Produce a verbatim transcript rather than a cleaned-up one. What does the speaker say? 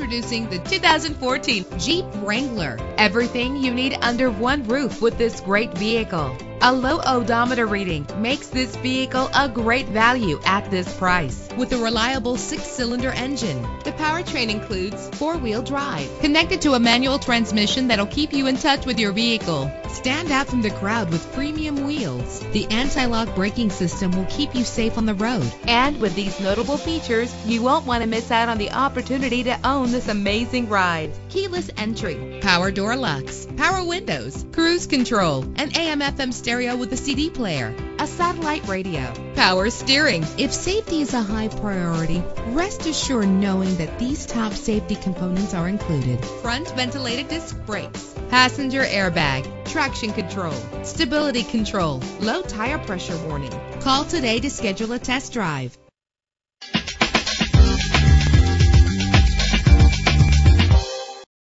Introducing the two thousand fourteen Jeep Wrangler. Everything you need under one roof with this great vehicle. A low odometer reading makes this vehicle a great value at this price. With a reliable six-cylinder engine, the powertrain includes four-wheel drive connected to a manual transmission that'll keep you in touch with your vehicle. Stand out from the crowd with premium wheels. The anti-lock braking system will keep you safe on the road. And with these notable features, you won't want to miss out on the opportunity to own this amazing ride. Keyless entry, power door locks, power windows, cruise control, and A M F M stereo. Stereo with a C D player, a satellite radio, power steering. If safety is a high priority, rest assured knowing that these top safety components are included. Front ventilated disc brakes, passenger airbag, traction control, stability control, low tire pressure warning. Call today to schedule a test drive.